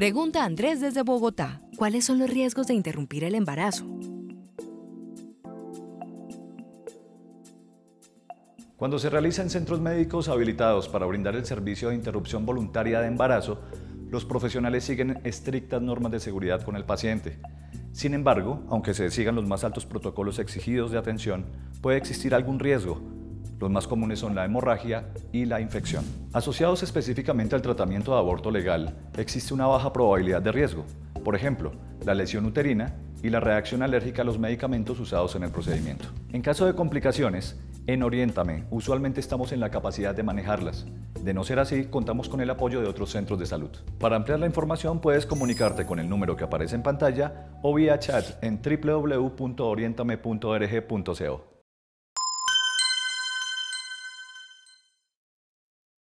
Pregunta a Andrés desde Bogotá. ¿Cuáles son los riesgos de interrumpir el embarazo? Cuando se realiza en centros médicos habilitados para brindar el servicio de interrupción voluntaria de embarazo, los profesionales siguen estrictas normas de seguridad con el paciente. Sin embargo, aunque se sigan los más altos protocolos exigidos de atención, puede existir algún riesgo. Los más comunes son la hemorragia y la infección. Asociados específicamente al tratamiento de aborto legal, existe una baja probabilidad de riesgo. Por ejemplo, la lesión uterina y la reacción alérgica a los medicamentos usados en el procedimiento. En caso de complicaciones, en Oriéntame, usualmente estamos en la capacidad de manejarlas. De no ser así, contamos con el apoyo de otros centros de salud. Para ampliar la información, puedes comunicarte con el número que aparece en pantalla o vía chat en www.orientame.org.co.